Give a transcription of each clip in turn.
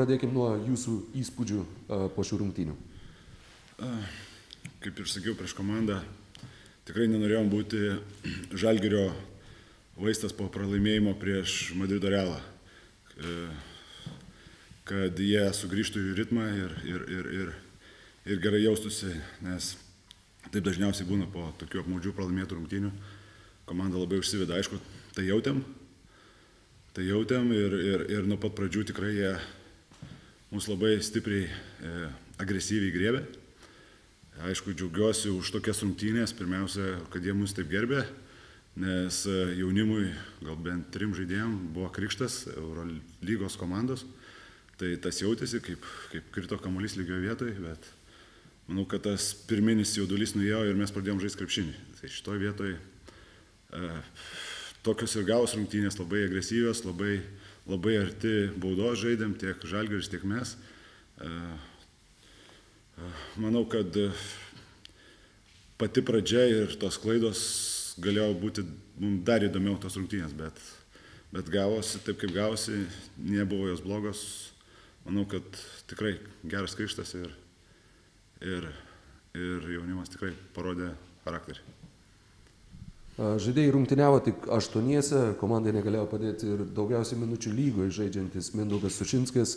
pradėkim nuo jūsų įspūdžių po šių rungtynių. Kaip ir sakiau prieš komandą, tikrai nenorėjom būti Žalgirio vaistas po pralaimėjimo prieš Madrido Realą. Kad jie sugrįžtų į ritmą ir gerai jaustųsi, nes taip dažniausiai būna po tokių apmaudžių pralaimėtų rungtynių. Komanda labai užsiveda, aišku, tai jautėm ir nuo pat pradžių tikrai jie mūsų labai stipriai, agresyviai griebė. Aišku, džiaugiuosi už tokias rungtynės, pirmiausia, kad jie mus taip gerbė, nes jaunimui, gal bent trim žaidėjom, buvo krikštas Eurolygos komandos. Tai tas jautėsi, kaip krito kamuolys lygioje vietoje, bet manau, kad tas pirminis jaudulys nuėjo ir mes pradėjom žaisti krepšinį. Tai šitoje vietoje tokios ir gavos rungtynės, labai agresyvios, labai arti baudos žaidėm, tiek Žalgiris, tiek mes. Manau, kad pati pradžia ir tos klaidos galėjo būti mums dar įdomiau tos rungtynės, bet gavosi taip, kaip gavosi, nebuvo jos blogos. Manau, kad tikrai geras krikštas ir jaunimas tikrai parodė charakterį. Žaidėjai rungtyniavo tik 8, komandai negalėjo padėti ir daugiausiai minučių lygoje žaidžiantis Mindaugas Sušinskis.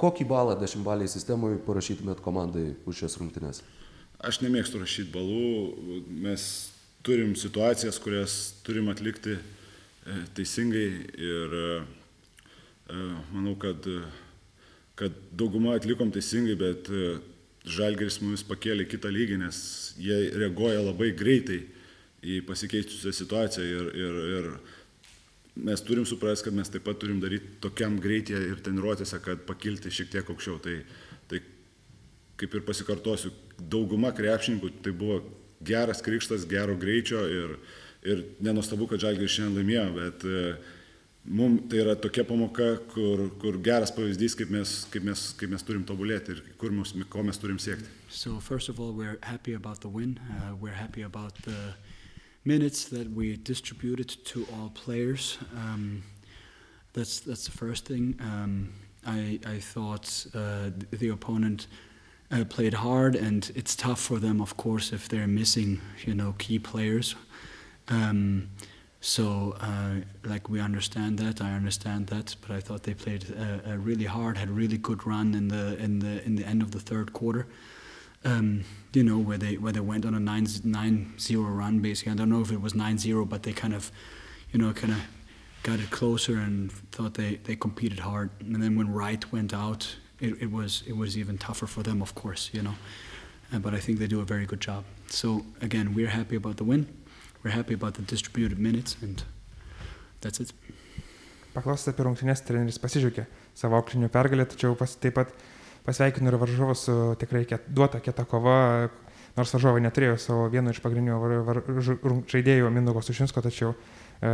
Kokį balą 10-baliai sistemoje parašytumėt komandai už šias rungtynės? Aš nemėgstu rašyti balų. Mes turim situacijas, kurias turim atlikti teisingai ir manau, kad dauguma atlikom teisingai, bet Žalgiris mums pakėlė kitą lygį, nes jie reaguoja labai greitai į pasikeičiusią situaciją ir mes turim suprasti, kad mes taip pat turim daryti tokiam greityje ir treniruotėse, kad pakilti šiek tiek aukščiau. Tai kaip ir pasikartosiu, dauguma krepšininkų tai buvo geras krikštas, gero greičio ir nenuostabu, kad Žalgiris šiandien laimėjo, bet mums tai yra tokia pamoka, kur geras pavyzdys, kaip mes turim tobulėti ir ko mes turim siekti. So first of all, we're happy about the win. We're happy about the minutes that we distributed to all players. That's the first thing. I thought the opponent played hard, and it's tough for them, of course, if they're missing, key players. So we understand that, I understand that, but I thought they played really hard, had a really good run in the end of the third quarter, where they went on a 9-0 run basically. I don't know if it was 9-0, but they kind of got it closer and thought they competed hard. And then when Wright went out, it was even tougher for them, of course, But I think they do a very good job. So again, we're happy about the win. We're happy about the distributed minutes, and that's it. Paklaustas apie rungtynės, treneris pasidžiaugė savo auklinių pergalę, tačiau taip pat pasveikino ir varžovus su tikrai duota kieta kova, nors varžovai neturėjo savo vieno iš pagrindinių žaidėjų Mindaugo Sušinsko, tačiau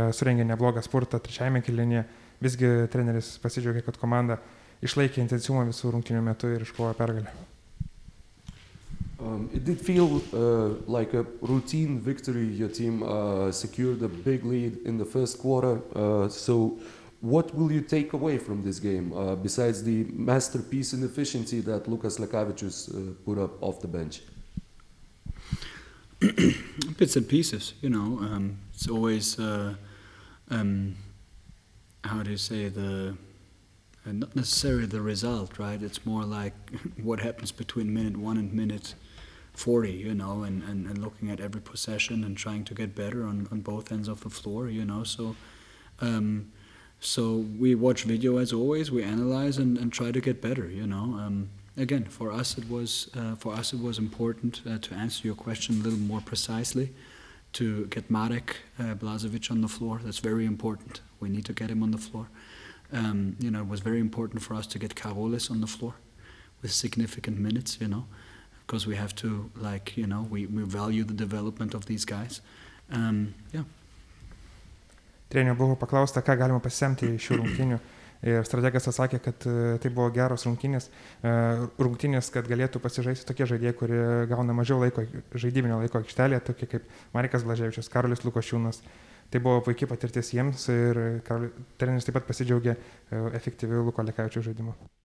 surengė neblogą spurtą trečiajame kėlinyje. Visgi treneris pasidžiaugė, kad komanda išlaikė intensyvumą visų rungtynių metu ir iškovojo pergalę. It did feel like a routine victory. Your team secured a big lead in the first quarter. So what will you take away from this game, besides the masterpiece in efficiency that Lukas Lekavicius put up off the bench? Bits and pieces, it's always, how do you say, not necessarily the result, right? It's more like what happens between minute 1 and minute 40, and looking at every possession and trying to get better on both ends of the floor, So we watch video as always. We analyze and try to get better, Again, for us it was important to answer your question a little more precisely, to get Marek Blaževičius on the floor. That's very important. We need to get him on the floor. It was very important for us to get Karolis on the floor with significant minutes, because we have to, we value the development of these guys. Trenerio buvo paklausta, ką galima pasisemti iš šių rungtynių, ir strategas atsakė, kad tai buvo geros rungtynės, kad galėtų pasižaisti tokie žaidėjai, kurie gauna mažiau laiko, žaidybinio laiko aikštelėje, tokie kaip Marekas Blaževičius, Karolis Lukošiūnas. Tai buvo puikiai patirtis jiems ir treneris taip pat pasidžiaugė efektyviu Luko Lekavičiaus žaidimu.